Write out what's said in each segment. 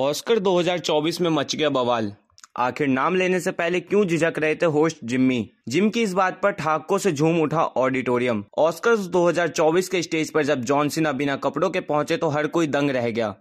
Oscar 2024 में much गया बवाल। आखिर नाम लेने से पहले क्यों झिझक रहे थे होस्ट जिम्मी? जिम की इस बात पर ठहाकों से झूम उठा ऑडिटोरियम। ऑस्कर्स 2024 के स्टेज पर जब जॉन सीना बिना कपड़ों के पहुंचे तो हर कोई दंग रह गया।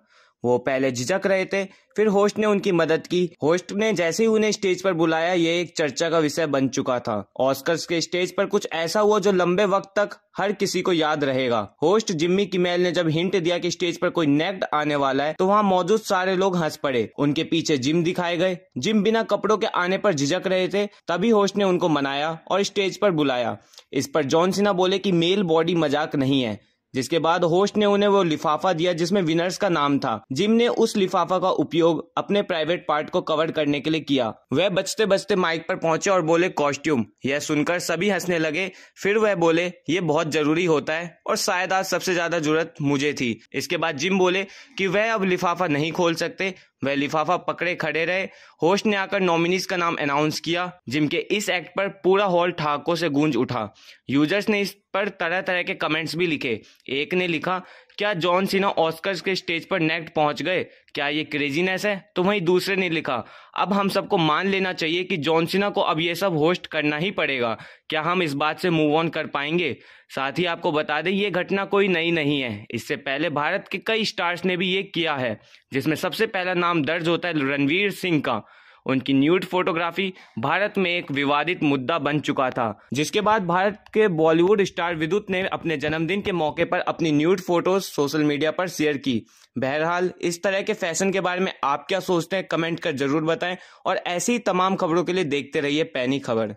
वो पहले झिझक रहे थे, फिर होस्ट ने उनकी मदद की। होस्ट ने जैसे ही उन्हें स्टेज पर बुलाया, ये एक चर्चा का विषय बन चुका था। ऑस्कर्स के स्टेज पर कुछ ऐसा हुआ जो लंबे वक्त तक हर किसी को याद रहेगा। होस्ट जिम्मी किमेल ने जब हिंट दिया कि स्टेज पर कोई नेक्ड आने वाला है, तो वहां मौजूद सारे लोग हंस पड़े। उनके पीछे जिम दिखाए गए। जिम बिना कपड़ों के आने पर झिझक रहे थे, तभी होस्ट ने उनको मनाया और स्टेज पर बुलाया। इस पर जॉन सीना बोले कि मेल बॉडी मजाक नहीं है, जिसके बाद होस्ट ने उन्हें वो लिफाफा दिया जिसमें विनर्स का नाम था। जिम ने उस लिफाफा का उपयोग अपने प्राइवेट पार्ट को कवर करने के लिए किया। वह बचते बचते माइक पर पहुंचे और बोले कॉस्ट्यूम। यह सुनकर सभी हंसने लगे। फिर वह बोले ये बहुत जरूरी होता है और शायद आज सबसे ज्यादा जरूरत मुझे थी। इसके बाद जिम बोले कि वह अब लिफाफा नहीं खोल सकते। वह लिफाफा पकड़े खड़े रहे। होस्ट ने आकर नॉमिनीज का नाम अनाउंस किया। जिम के इस एक्ट पर पूरा हॉल ठहाकों से गूंज उठा। यूजर्स ने इस पर तरह तरह के कमेंट्स भी लिखे। एक ने लिखा क्या जॉन सीना ऑस्कर्स के स्टेज पर नेक्ड पहुंच गए, क्या ये क्रेजीनेस है? तो वहीं दूसरे ने लिखा अब हम सबको मान लेना चाहिए कि जॉन सीना को अब ये सब होस्ट करना ही पड़ेगा, क्या हम इस बात से मूव ऑन कर पाएंगे? साथ ही आपको बता दें ये घटना कोई नई नहीं है। इससे पहले भारत के कई स्टार्स ने भी ये किया है, जिसमें सबसे पहला नाम दर्ज होता है रणवीर सिंह का। उनकी न्यूड फोटोग्राफी भारत में एक विवादित मुद्दा बन चुका था, जिसके बाद भारत के बॉलीवुड स्टार विद्युत ने अपने जन्मदिन के मौके पर अपनी न्यूड फोटोज सोशल मीडिया पर शेयर की। बहरहाल इस तरह के फैशन के बारे में आप क्या सोचते हैं, कमेंट कर जरूर बताएं और ऐसी तमाम खबरों के लिए देखते रहिए पैनी खबर।